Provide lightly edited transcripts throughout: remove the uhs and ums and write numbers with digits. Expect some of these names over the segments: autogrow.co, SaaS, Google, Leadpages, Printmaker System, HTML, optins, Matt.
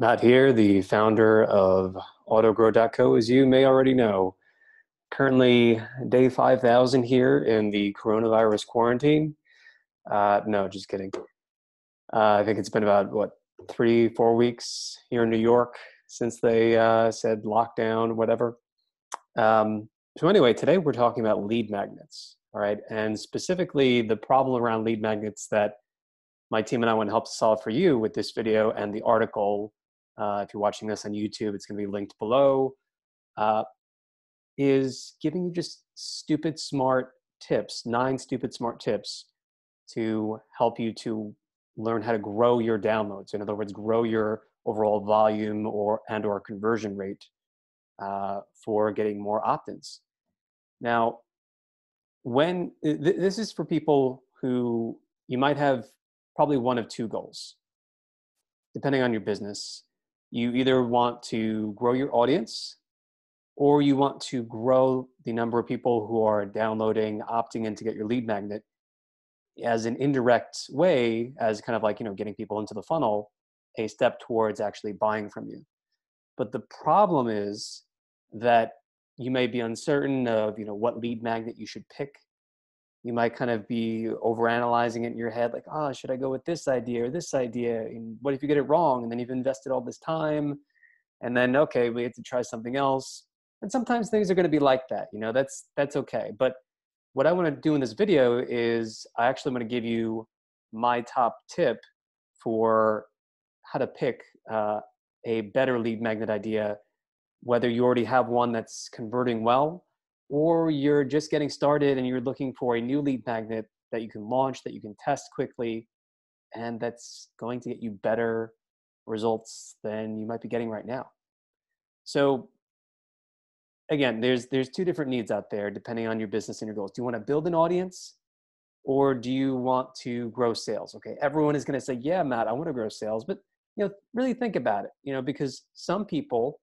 not here, the founder of autogrow.co, as you may already know. Currently day 5,000 here in the coronavirus quarantine. No, just kidding. I think it's been about, what, 3-4 weeks here in New York since they said lockdown, whatever. So anyway, today we're talking about lead magnets, all right? And specifically the problem around lead magnets that my team and I want to help solve for you with this video and the article. If you're watching this on YouTube, it's going to be linked below. Is giving you just stupid smart tips, 9 stupid smart tips to help you to learn how to grow your downloads. In other words, grow your overall volume or conversion rate for getting more opt-ins. Now, when this is for people who you might have probably one of 2 goals, depending on your business. You either want to grow your audience, or you want to grow the number of people who are downloading, opting in to get your lead magnet as an indirect way, as kind of like, you know, getting people into the funnel, a step towards actually buying from you. But the problem is that you may be uncertain of, you know, what lead magnet you should pick. You might kind of be overanalyzing it in your head, like, oh, should I go with this idea or this idea? And what if you get it wrong? And then you've invested all this time, and then, okay, we have to try something else. And sometimes things are going to be like that, you know, that's okay. But what I want to do in this video is I actually want to give you my top tip for how to pick a better lead magnet idea, whether you already have one that's converting well, or you're just getting started and you're looking for a new lead magnet that you can launch, that you can test quickly, and that's going to get you better results than you might be getting right now. So again, there's 2 different needs out there depending on your business and your goals. Do you want to build an audience, or do you want to grow sales? Okay, everyone is going to say, yeah, Matt, I want to grow sales, but, you know, really think about it, you know, because some people,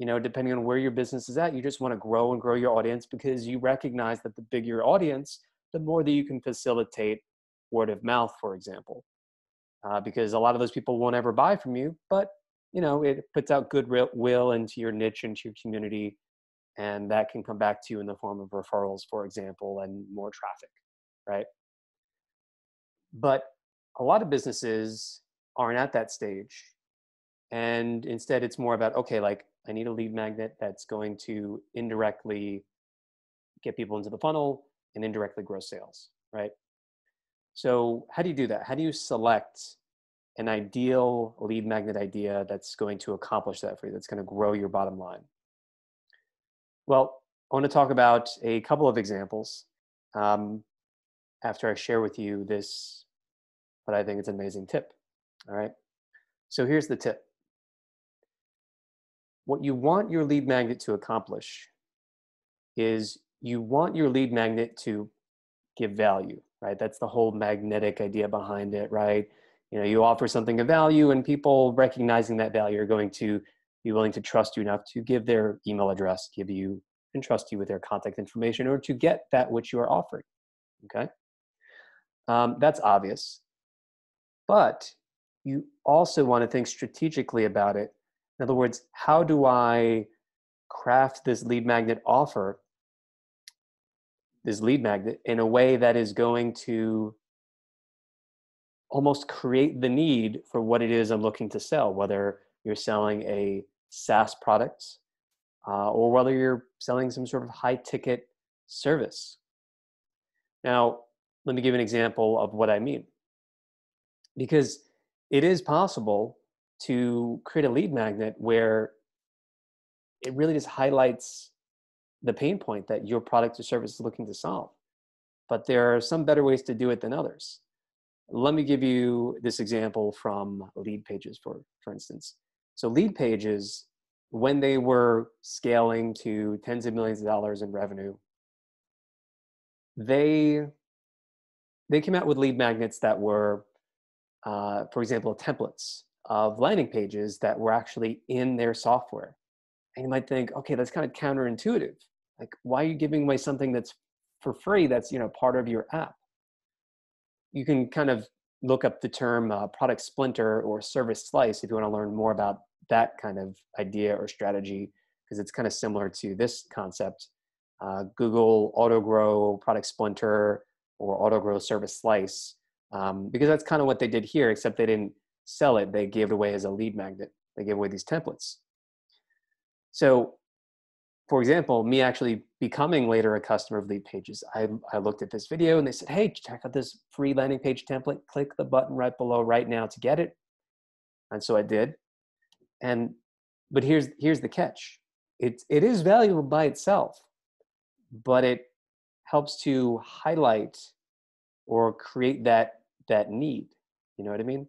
you know, depending on where your business is at, you just want to grow and grow your audience because you recognize that the bigger your audience, the more that you can facilitate word of mouth, for example, because a lot of those people won't ever buy from you, but, you know, it puts out goodwill into your niche, into your community. And that can come back to you in the form of referrals, for example, and more traffic, right? But a lot of businesses aren't at that stage. And instead, it's more about, okay, like, I need a lead magnet that's going to indirectly get people into the funnel and indirectly grow sales, right? So how do you do that? How do you select an ideal lead magnet idea that's going to accomplish that for you, that's going to grow your bottom line? Well, I want to talk about a couple of examples after I share with you this, what I think is an amazing tip, all right? So here's the tip. What you want your lead magnet to accomplish is you want your lead magnet to give value, right? That's the whole magnetic idea behind it, right? You know, you offer something of value, and people recognizing that value are going to be willing to trust you enough to give their email address, give you and trust you with their contact information in order to get that which you are offering, okay? That's obvious, but you also want to think strategically about it. In other words, how do I craft this lead magnet offer, this lead magnet, in a way that is going to almost create the need for what it is I'm looking to sell, whether you're selling a SaaS products, or whether you're selling some sort of high ticket service. Now, let me give an example of what I mean. Because it is possible to create a lead magnet where it really just highlights the pain point that your product or service is looking to solve. But there are some better ways to do it than others. Let me give you this example from Leadpages, for instance. So Leadpages, when they were scaling to tens of millions of dollars in revenue, they came out with lead magnets that were, for example, templates of landing pages that were actually in their software. And you might think, okay, that's kind of counterintuitive. Like, why are you giving away something that's for free, that's, you know, part of your app? You can kind of look up the term product splinter or service slice if you want to learn more about that kind of idea or strategy, because it's kind of similar to this concept. Google autogrow product splinter or autogrow service slice, because that's kind of what they did here, except they didn't sell it. They gave it away as a lead magnet. They gave away these templates. So for example, me actually becoming later a customer of Leadpages, I looked at this video and they said, hey, check out this free landing page template. Click the button right below right now to get it. And so I did. And, but here's the catch. It is valuable by itself, but it helps to highlight or create that need. You know what I mean?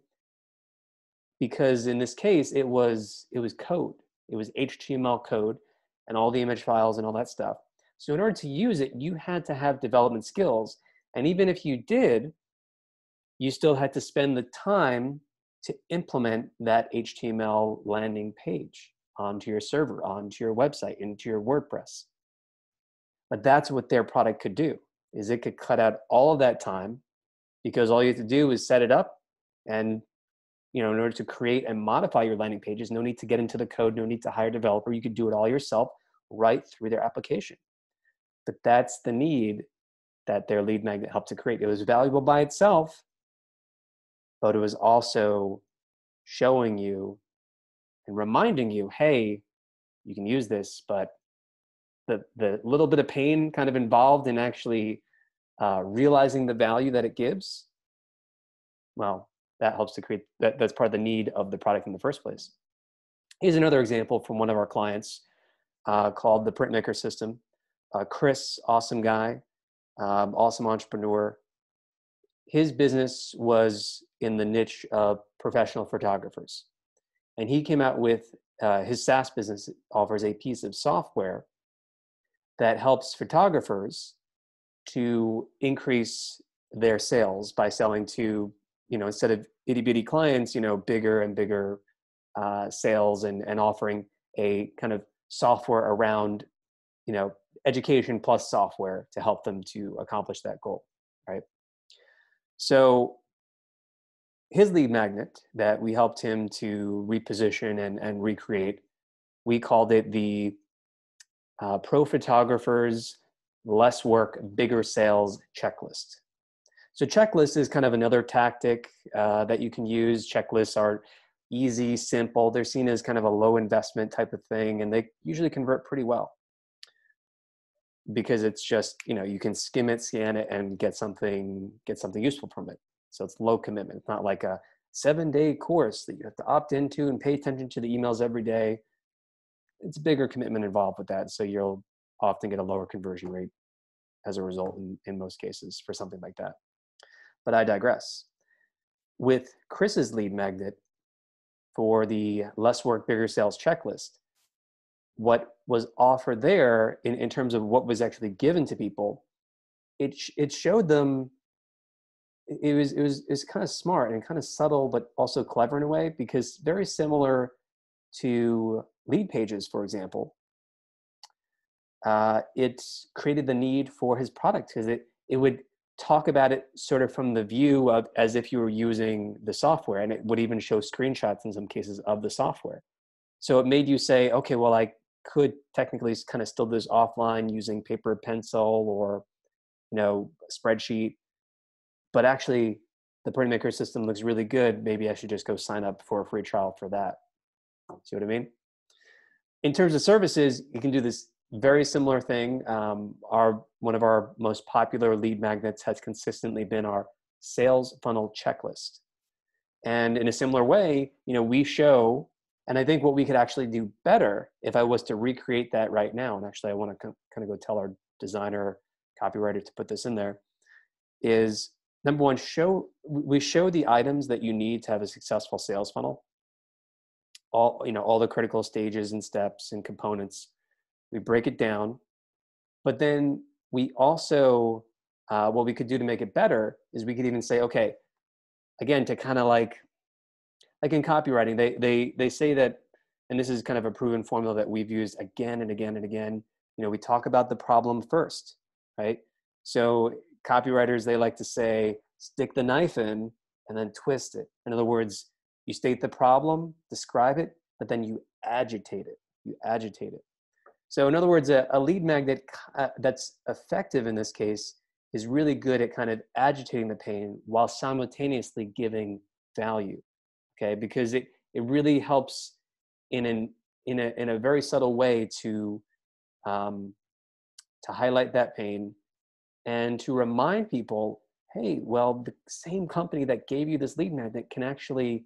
Because in this case, it was code. It was HTML code and all the image files and all that stuff. So in order to use it, you had to have development skills. And even if you did, you still had to spend the time to implement that HTML landing page onto your server, onto your website, into your WordPress. But that's what their product could do, is it could cut out all of that time, because all you have to do is set it up, and you know, in order to create and modify your landing pages, no need to get into the code, no need to hire a developer. You could do it all yourself right through their application. But that's the need that their lead magnet helped to create. It was valuable by itself, but it was also showing you and reminding you, hey, you can use this, but the little bit of pain kind of involved in actually realizing the value that it gives, well, that helps to create, that's part of the need of the product in the first place. Here's another example from one of our clients called the Printmaker System. Chris, awesome guy, awesome entrepreneur. His business was in the niche of professional photographers. And he came out with, his SaaS business offers a piece of software that helps photographers to increase their sales by selling to, you know, instead of itty bitty clients, you know, bigger and bigger sales, and offering a kind of software around, you know, education plus software to help them to accomplish that goal, right? So his lead magnet that we helped him to reposition and recreate, we called it the Pro Photographers Less Work, Bigger Sales Checklist. So checklist is kind of another tactic that you can use. Checklists are easy, simple. They're seen as kind of a low investment type of thing, and they usually convert pretty well because it's just, you know, you can skim it, scan it, and get something useful from it. So it's low commitment. It's not like a 7-day course that you have to opt into and pay attention to the emails every day. It's a bigger commitment involved with that. So you'll often get a lower conversion rate as a result in most cases for something like that. But I digress. With Chris's lead magnet for the Less Work, Bigger Sales checklist, what was offered there in terms of what was actually given to people, it showed them, it was kind of smart and kind of subtle, but also clever in a way, because very similar to Leadpages, for example, it created the need for his product, because it would talk about it sort of from the view of as if you were using the software, and it would even show screenshots in some cases of the software. So it made you say, okay, well, I could technically kind of still do this offline using paper, pencil, or, you know, a spreadsheet, but actually the Printmaker System looks really good. Maybe I should just go sign up for a free trial for that. See what I mean? In terms of services, you can do this very similar thing. One of our most popular lead magnets has consistently been our sales funnel checklist. And in a similar way, you know, we show, and I think what we could actually do better if I was to recreate that right now, and actually I want to kind of go tell our designer, copywriter to put this in there, is number one, we show the items that you need to have a successful sales funnel. All, you know, all the critical stages and steps and components. We break it down, but then we also, what we could do to make it better is we could even say, okay, again, to kind of like in copywriting, they say that, and this is kind of a proven formula that we've used again and again and again, you know, we talk about the problem first, right? So copywriters, they like to say, stick the knife in and then twist it. In other words, you state the problem, describe it, but then you agitate it. So in other words, a lead magnet that's effective in this case is really good at kind of agitating the pain while simultaneously giving value, okay? Because it really helps in a very subtle way to highlight that pain and to remind people, hey, well, the same company that gave you this lead magnet can actually,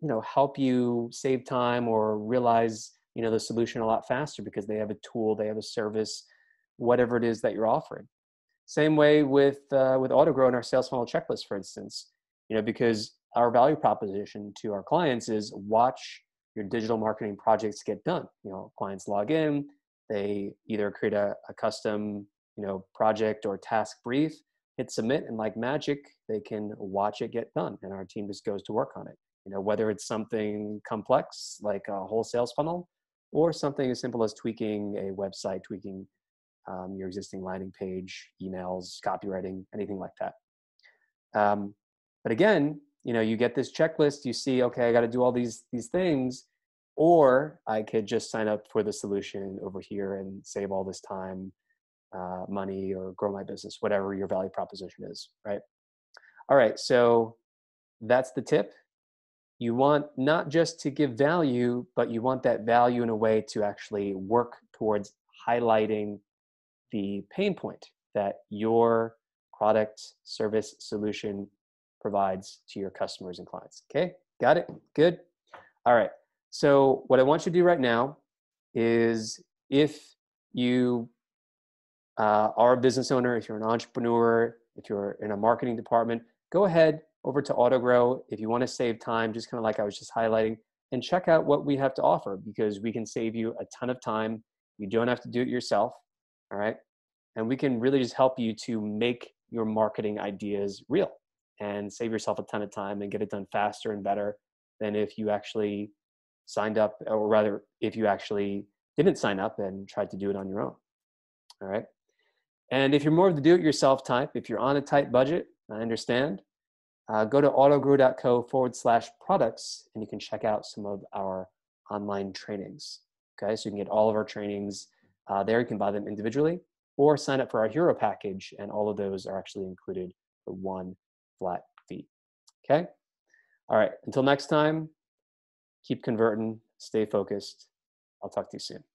you know, help you save time or realize, you know, the solution a lot faster because they have a tool, they have a service, whatever it is that you're offering. Same way with Autogrow and our sales funnel checklist, for instance, you know, because our value proposition to our clients is watch your digital marketing projects get done. You know, clients log in, they either create a custom, you know, project or task brief, hit submit, and like magic, they can watch it get done. And our team just goes to work on it. You know, whether it's something complex like a whole sales funnel or something as simple as tweaking a website, tweaking your existing landing page, emails, copywriting, anything like that. But again, you know, you get this checklist, you see, okay, I got to do all these things, or I could just sign up for the solution over here and save all this time, money, or grow my business, whatever your value proposition is, right? All right, so that's the tip. You want not just to give value, but you want that value in a way to actually work towards highlighting the pain point that your product, service, solution provides to your customers and clients. Okay, got it? Good. All right. So what I want you to do right now is, if you are a business owner, if you're an entrepreneur, if you're in a marketing department, go ahead over to Autogrow if you want to save time, just kind of like I was just highlighting, and check out what we have to offer, because we can save you a ton of time. You don't have to do it yourself, all right? And we can really just help you to make your marketing ideas real and save yourself a ton of time and get it done faster and better than if you actually signed up, or rather, if you actually didn't sign up and tried to do it on your own, all right? And if you're more of the do-it-yourself type, if you're on a tight budget, I understand, go to autogrow.co/products and you can check out some of our online trainings. Okay, so you can get all of our trainings there. You can buy them individually or sign up for our hero package, and all of those are actually included for one flat fee. Okay, all right, until next time, keep converting, stay focused. I'll talk to you soon.